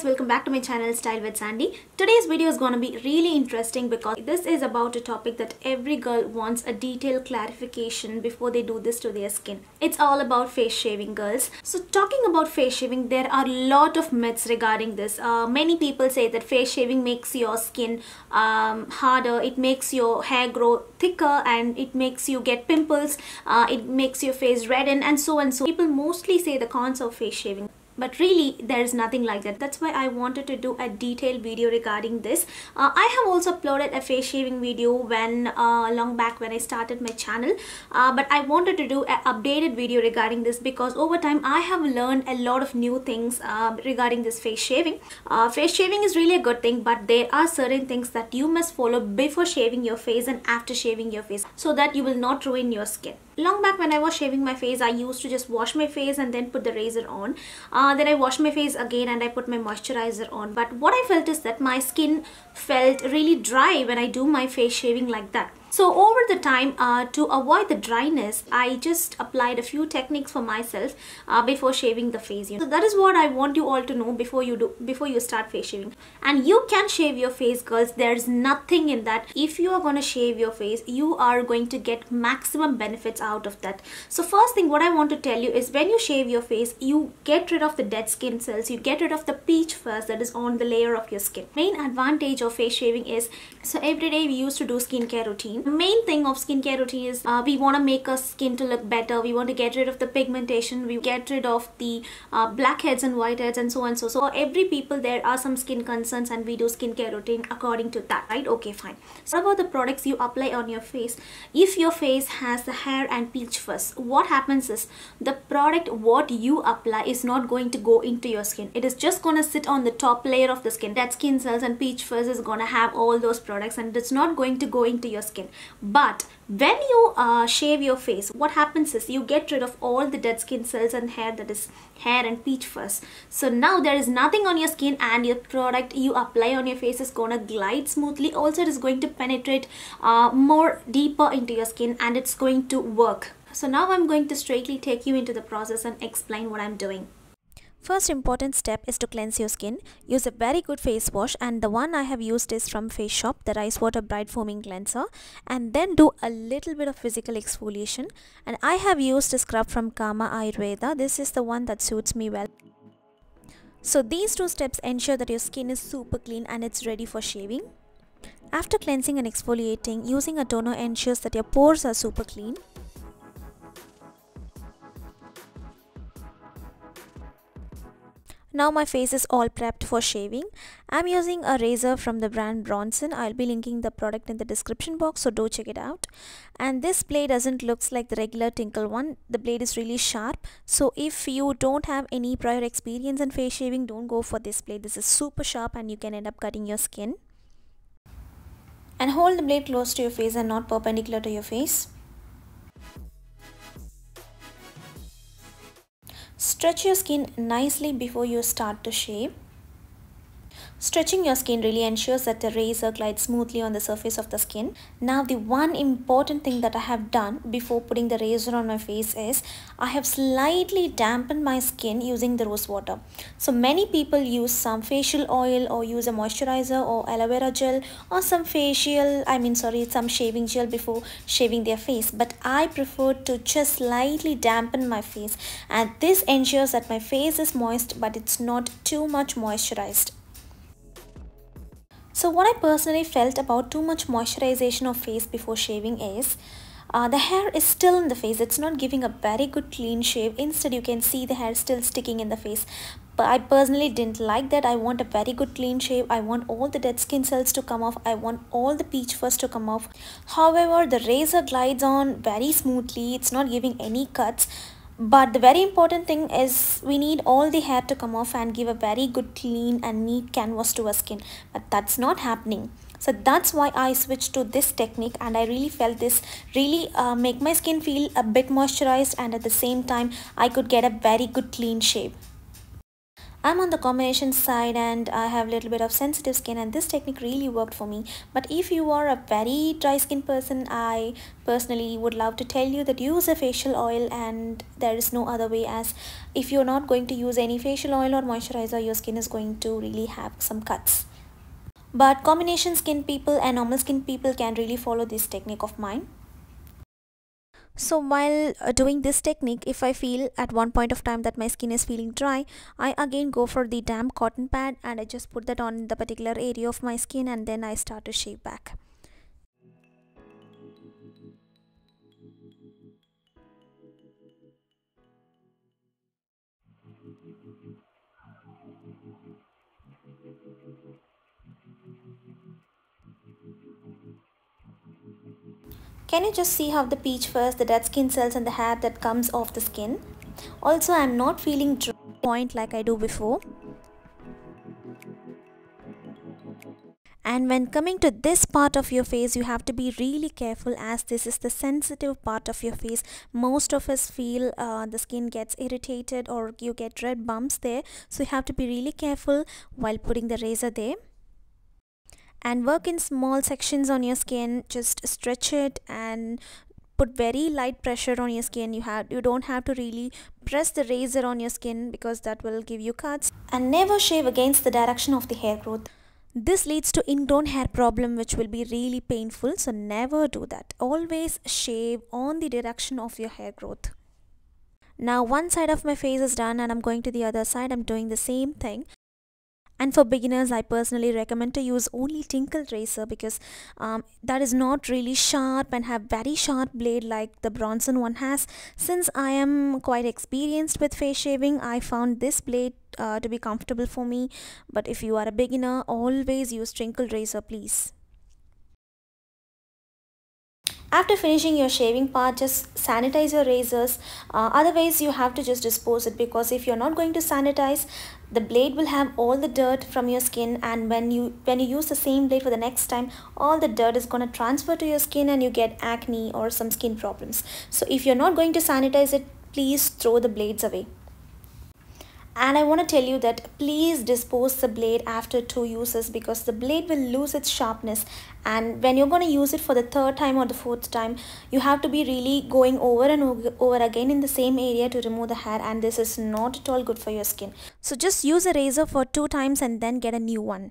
guys, welcome back to my channel Style with Sandy. Today's video is going to be really interesting because this is about a topic that every girl wants a detailed clarification before they do this to their skin. It's all about face shaving, girls. So talking about face shaving, there are a lot of myths regarding this. Many people say that face shaving makes your skin harder, it makes your hair grow thicker, and it makes you get pimples, it makes your face redden, and so on. So people mostly say the cons of face shaving. But really, there is nothing like that. That's why I wanted to do a detailed video regarding this. I have also uploaded a face shaving video when long back when I started my channel. But I wanted to do an updated video regarding this because over time I have learned a lot of new things regarding this face shaving. Face shaving is really a good thing, but there are certain things that you must follow before shaving your face and after shaving your face so that you will not ruin your skin. Long back when I was shaving my face, I used to just wash my face and then put the razor on. Then I washed my face again and I put my moisturizer on. But what I felt is that my skin felt really dry when I do my face shaving like that. So over the time, to avoid the dryness, I just applied a few techniques for myself before shaving the face. So that is what I want you all to know before you start face shaving. And you can shave your face, girls. There's nothing in that. If you are going to shave your face, you are going to get maximum benefits out of that. So first thing what I want to tell you is when you shave your face, you get rid of the dead skin cells. You get rid of the peach fuzz that is on the layer of your skin. Main advantage of face shaving is, so every day we used to do skincare routine. The main thing of skincare routine is we want to make our skin to look better. We want to get rid of the pigmentation. We get rid of the blackheads and whiteheads and so on. So for every people there are some skin concerns and we do skincare routine according to that, right? Okay, fine. So what about the products you apply on your face? If your face has the hair and peach fuzz, what happens is the product what you apply is not going to go into your skin. It is just going to sit on the top layer of the skin. That skin cells and peach fuzz is going to have all those products and it's not going to go into your skin. But when you shave your face, what happens is you get rid of all the dead skin cells and hair, that is hair and peach fuzz. So now there is nothing on your skin and your product you apply on your face is gonna glide smoothly. Also, it is going to penetrate more deeper into your skin and it's going to work. So now I'm going to straightly take you into the process and explain what I'm doing. First important step is to cleanse your skin. Use a very good face wash, and the one I have used is from Face Shop, the Rice Water Bright Foaming Cleanser. And then do a little bit of physical exfoliation. And I have used a scrub from Kama Ayurveda. This is the one that suits me well. So these two steps ensure that your skin is super clean and it's ready for shaving. After cleansing and exfoliating, using a toner ensures that your pores are super clean. Now my face is all prepped for shaving. I'm using a razor from the brand Bronson. I'll be linking the product in the description box, so do check it out. And this blade doesn't look like the regular Tinkle one. The blade is really sharp. So if you don't have any prior experience in face shaving, don't go for this blade. This is super sharp and you can end up cutting your skin. And hold the blade close to your face and not perpendicular to your face. Stretch your skin nicely before you start to shave. Stretching your skin really ensures that the razor glides smoothly on the surface of the skin. Now the one important thing that I have done before putting the razor on my face is I have slightly dampened my skin using the rose water. So many people use some facial oil or use a moisturizer or aloe vera gel or some shaving gel before shaving their face. But I prefer to just slightly dampen my face, and this ensures that my face is moist but it's not too much moisturized. So what I personally felt about too much moisturization of face before shaving is the hair is still in the face. It's not giving a very good clean shave. Instead, you can see the hair still sticking in the face. But I personally didn't like that. I want a very good clean shave. I want all the dead skin cells to come off. I want all the peach fuzz to come off. However, the razor glides on very smoothly. It's not giving any cuts. But the very important thing is we need all the hair to come off and give a very good clean and neat canvas to our skin. But that's not happening. So that's why I switched to this technique, and I really felt this really make my skin feel a bit moisturized, and at the same time I could get a very good clean shave. I'm on the combination side and I have a little bit of sensitive skin, and this technique really worked for me. But if you are a very dry skin person, I personally would love to tell you that use a facial oil, and there is no other way, as if you're not going to use any facial oil or moisturizer, your skin is going to really have some cuts. But combination skin people and normal skin people can really follow this technique of mine. So while doing this technique, if I feel at one point of time that my skin is feeling dry, I again go for the damp cotton pad and I just put that on the particular area of my skin, and then I start to shave back. Can you just see how the peach fuzz, the dead skin cells and the hair that comes off the skin? Also, I'm not feeling dry point like I do before. And when coming to this part of your face, you have to be really careful, as this is the sensitive part of your face. Most of us feel the skin gets irritated or you get red bumps there. So you have to be really careful while putting the razor there. And work in small sections on your skin, just stretch it and put very light pressure on your skin. You don't have to really press the razor on your skin because that will give you cuts. And never shave against the direction of the hair growth. This leads to ingrown hair problem, which will be really painful, so never do that. Always shave on the direction of your hair growth. Now one side of my face is done and I'm going to the other side. I'm doing the same thing. And for beginners, I personally recommend to use only Tinkle razor, because that is not really sharp and have very sharp blade like the Bronson one has. Since I am quite experienced with face shaving, I found this blade to be comfortable for me. But if you are a beginner, always use Tinkle razor, please. After finishing your shaving part, just sanitize your razors, otherwise you have to just dispose it, because if you're not going to sanitize, the blade will have all the dirt from your skin, and when you use the same blade for the next time, all the dirt is going to transfer to your skin and you get acne or some skin problems. So if you're not going to sanitize it, please throw the blades away. And I want to tell you that please dispose the blade after 2 uses, because the blade will lose its sharpness, and when you're going to use it for the 3rd time or the 4th time, you have to be really going over and over again in the same area to remove the hair, and this is not at all good for your skin. So just use a razor for 2 times and then get a new one.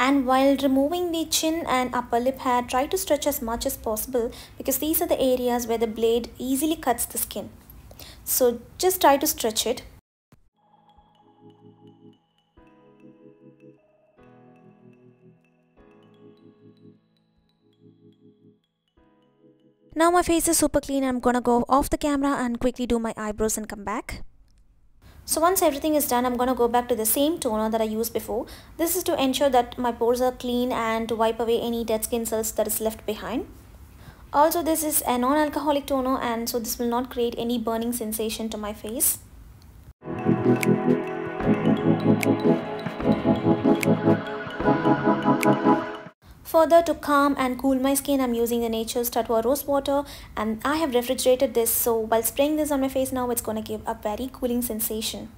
And while removing the chin and upper lip hair, try to stretch as much as possible, because these are the areas where the blade easily cuts the skin. So just try to stretch it. Now my face is super clean. I'm gonna go off the camera and quickly do my eyebrows and come back. So once everything is done, I'm going to go back to the same toner that I used before. This is to ensure that my pores are clean and to wipe away any dead skin cells that is left behind. Also, this is a non-alcoholic toner, and so this will not create any burning sensation to my face. Further, to calm and cool my skin, I'm using the Nature's Tatwa rose water, and I have refrigerated this, so while spraying this on my face now, it's going to give a very cooling sensation.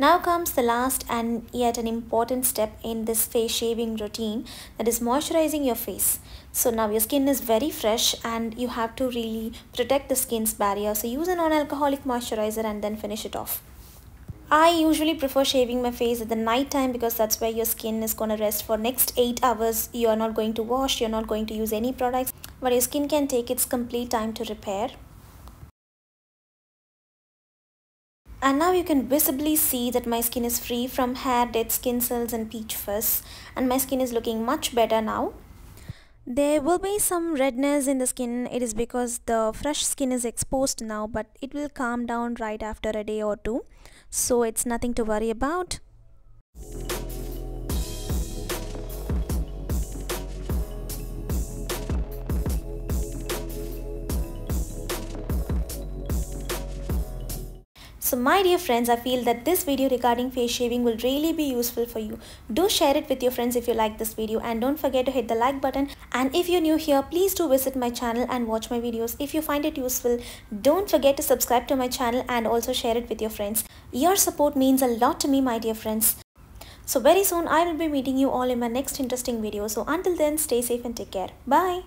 Now comes the last and yet an important step in this face shaving routine, that is moisturizing your face. So now your skin is very fresh and you have to really protect the skin's barrier. So use a non-alcoholic moisturizer and then finish it off. I usually prefer shaving my face at the night time, because that's where your skin is going to rest for next 8 hours. You are not going to wash, you're not going to use any products, but your skin can take its complete time to repair. And now you can visibly see that my skin is free from hair, dead skin cells and peach fuzz, and my skin is looking much better now. There will be some redness in the skin. It is because the fresh skin is exposed now, but it will calm down right after a day or two. So it's nothing to worry about. So my dear friends, I feel that this video regarding face shaving will really be useful for you. Do share it with your friends if you like this video, and don't forget to hit the like button. And if you're new here, please do visit my channel and watch my videos. If you find it useful, don't forget to subscribe to my channel and also share it with your friends. Your support means a lot to me, my dear friends. So very soon I will be meeting you all in my next interesting video. So until then, stay safe and take care. Bye.